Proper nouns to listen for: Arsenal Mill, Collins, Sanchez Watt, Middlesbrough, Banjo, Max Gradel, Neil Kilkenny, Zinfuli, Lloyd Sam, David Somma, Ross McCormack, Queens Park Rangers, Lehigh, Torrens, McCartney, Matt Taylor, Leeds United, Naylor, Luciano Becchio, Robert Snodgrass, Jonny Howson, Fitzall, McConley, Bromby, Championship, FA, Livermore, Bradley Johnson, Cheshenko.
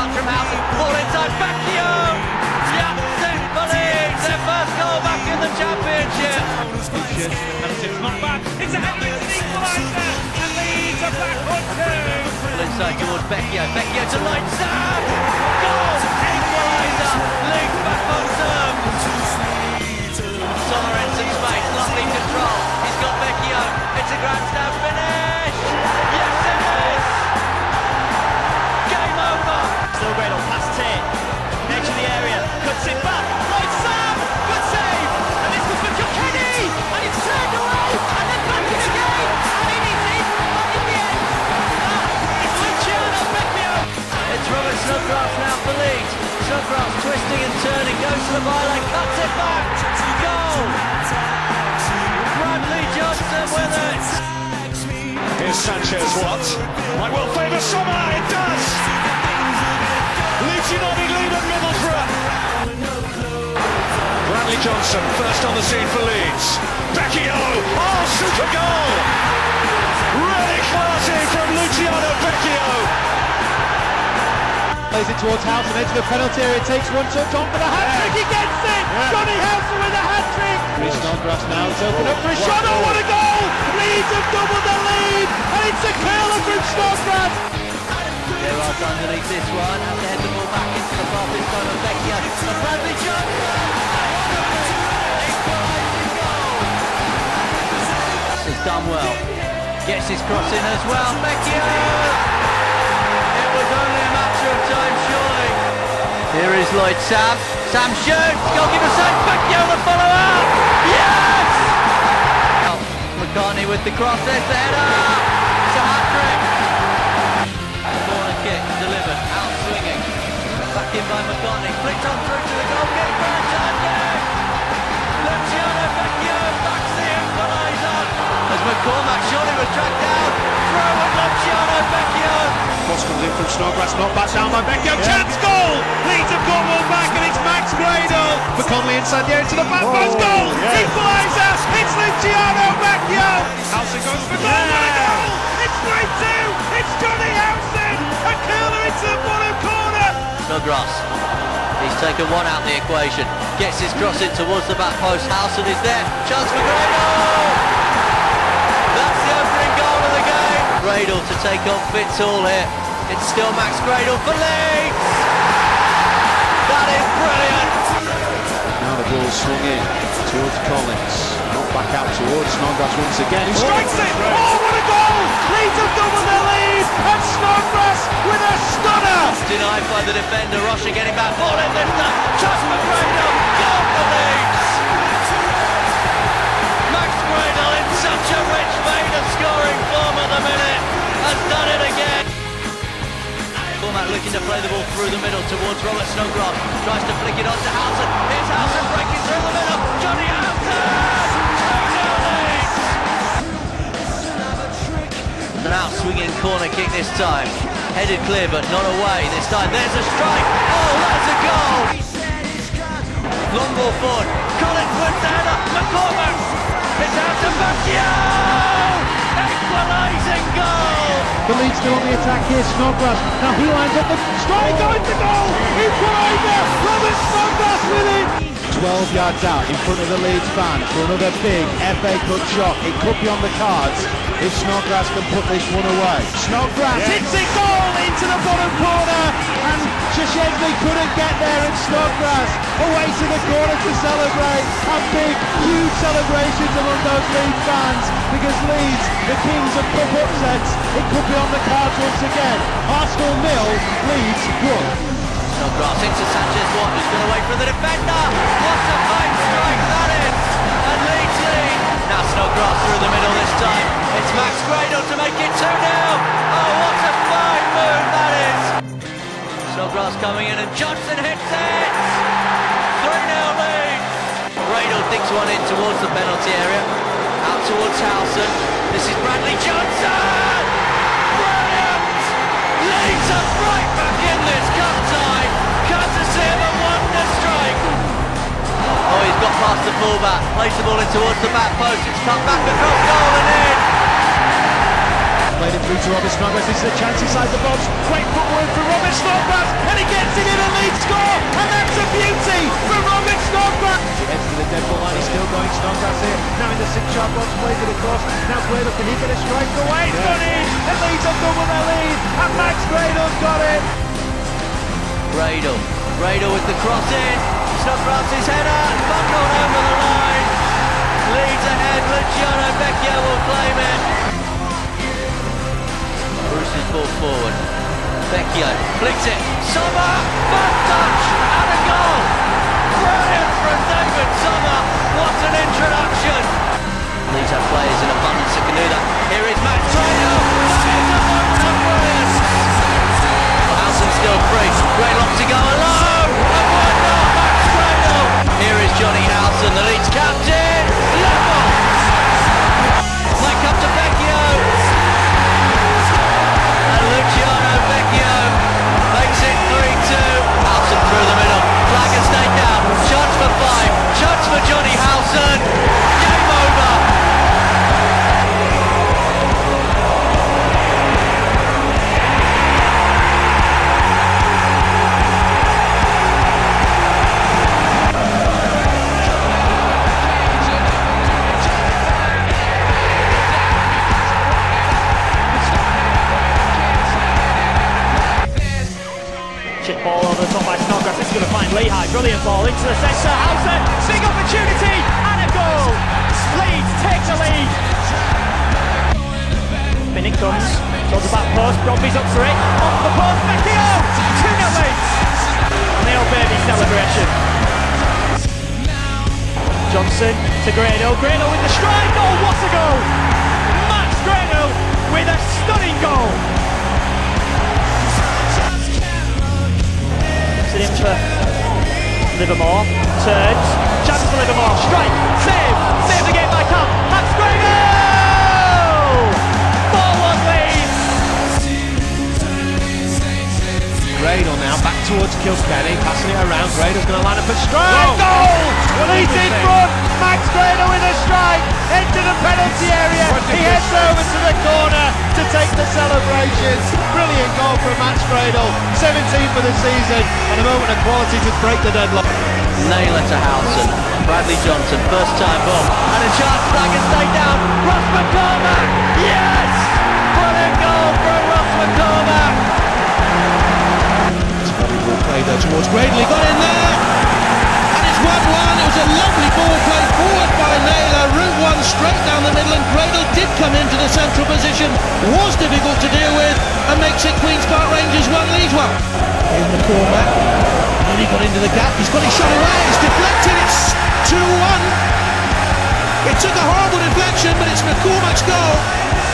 shot from Howson, ball inside, Becchio! Zinfuli, their first goal back in the Championship! And it's not bad, it's a Henry equaliser, and Leeds are back on two! Inside towards Becchio, Becchio to Lloyd Sam! Goal! Equaliser! Leeds back on two! Torrens in space, lovely control, he's got Becchio, it's a grandstand finish! Yes it is! Game over! Slow Gradel, past Tate, edge of the area, cuts it back, Lloyd Sam! Good save! And this was for Kilkenny! And it's turned away! And then back in again! And it is in! And in the end! It's Luciano Becchio! It's Robert Snodgrass now for Leeds. Snodgrass twisting and turning, goes to the byline, cuts it back! Goal! Bradley Johnson with it! Here's Sanchez Watt. Might well favour Somma, it does! Leeds United lead at Middlesbrough. Bradley Johnson first on the scene for Leeds. Becchio! Oh, super goal! Really classy from Luciano Becchio! Plays it towards Howson, edge of the penalty area, takes one touch on for the hat-trick, he gets it! Yeah. Jonny Howson with a hat-trick! Snodgrass now, it's open up for a shot, oh what a goal! Leeds have doubled the lead, and it's a curler from Snodgrass! Gerrard's underneath this one, has to head the ball back into the path this time of Becchio, and Bradley Johnson! Equalising goal! He's done well, gets his cross in as well, Becchio! It was only a matter of time, surely! Here is Lloyd Sam, Sam shoots, goalkeeper saves, Becchio the follow-up! Yes! Oh, McCartney with the cross, there's the header! It's a hat-trick! Corner kick delivered, out swinging, back in by McCartney, flicked on through to the goalkeeper, Cheshenko! Luciano Becchio backs the equaliser! As McCormack surely was dragged down, throw with Luciano Becchio! Cross comes in from Snodgrass, not back down by Becchio, chance goal! Leeds have got one back and it's Max Gradel! McConley inside the area to the back post, goal! Yes. Equaliser, it's Luciano Becchio! Howson goes for goal, goal! It's 3-2, it's Jonny Howson! A curler into the bottom corner! Snodgrass, he's taken one out of the equation, gets his cross in towards the back post, Howson is there, chance for Gradel! That's the opening goal of the game! Gradel to take on Fitzall here. It's still Max Gradel for Leeds! That is brilliant! Now the ball swung in towards Collins. Not back out towards Snodgrass once again. He strikes it! Oh, what a goal! Leeds have doubled their lead! And Snodgrass with a stunner! Denied by the defender. Ross getting back. Ball in this time. Chance for Gradel. Goal for Leeds! Max Gradel in such a rich vein of scoring form at the minute has done it again. Cormack looking to play the ball through the middle towards Robert Snodgrass, tries to flick it on to Howson, here's Howson breaking through the middle, Jonny Howson! 2-0 Leeds! An out swinging corner kick this time, headed clear but not away this time, there's a strike, oh that's a goal! Long ball forward, Collins wins the header, McCormack! It's out to Becchio! Equalising goal! The lead still on the attack here, Snodgrass. Now he lines up the strike, going to goal! Equaliser! Robert Snodgrass with it! 12 yards out in front of the Leeds fans for another big FA Cup shot. It could be on the cards if Snodgrass can put this one away. Snodgrass hits it, goal into the bottom corner, and Cheshenko couldn't get there, and Snodgrass away to the corner to celebrate. A big, huge celebration among those Leeds fans, because Leeds, the kings of cup upsets, it could be on the cards once again. Arsenal Mill, Leeds 1. Snodgrass into Sanchez Watt, who's gone away from the defender. What a fine strike that is! And Leeds lead. Now Snodgrass through the middle this time. It's Max Gradel to make it 2-0. Oh, what a fine move that is! Snodgrass coming in and Johnson hits it. 3-0 lead. Gradel digs one in towards the penalty area, out towards Howson. This is Bradley Johnson. Brilliant! Leeds are right back in this cup time, courtesy of a wonder strike. Oh, he's got past the fullback, plays the ball in towards the back post, it's come back across goal and in! played it through to Robert Snodgrass. This is a chance inside the box. Great footwork for Robert Snodgrass, and he gets it in and leads score, and that's a beauty for Robert Snodgrass. He heads to the dead ball line, he's still going. Snodgrass here, now in the 6-yard box, plays it across, now played up, and he can strike away. It's got it, and leads up double their lead, and Max Gradel's got it. Gradel with the cross in, Snodgrass's header, buckled over the line, leads ahead, Luciano Becchio will claim it. Bruce is ball forward, Becchio flicks it, Somma, bad touch, and a goal! Brilliant from David Somma, what an introduction! These are players in abundance that can do that. Here is Matt Taylor, that is a moment of brilliance! Howson still free, Gradel to go alone, and why not Max Gradel? Here is Jonny Howson, the Leeds captain, level! Play up to Becchio, and Luciano Becchio makes it 3-2, Howson through the middle, flag has stayed down, chance for 5, chance for Jonny Howson, game over! Ball over the top by Snodgrass, it's going to find Lehigh, brilliant ball into the centre, Howson, big opportunity and a goal! Leeds take the lead! Spinning comes, goes the back post, Bromby's up for it, off the post, Becchio! 2-0 Leeds! And the old baby celebration. Johnson to Gradel with the strike, oh what a goal! Max Gradel with a stunning goal! In for Livermore, turns, jabs for Livermore, strike, save again by Camp, Max Gradel! Forward Leeds! Gradel now back towards Kilkenny, passing it around, Gradel's going to line up a strike! Goal! Leeds in front, Max Gradel with a strike, into the penalty area, he heads over to the corner to take the celebrations. Brilliant goal from Max Gradel, 17 for the season, and a moment of quality to break the deadlock. Naylor to Howson, Bradley Johnson, first time ball, and a chance flag and stay down, Ross McCormack, yes! Brilliant goal from Ross McCormack! It's probably ball played there towards Gradel, got in there! And it's 1-1, it was a lovely ball played forward by Naylor, route one straight down the middle, and Gradel did come into the central position, was difficult to deal with, and makes it Queens Park Rangers 1-1. In the corner, and he got into the gap, he's got his shot away, it's deflected, it's 2-1. It took a horrible deflection, but it's McCormack's goal.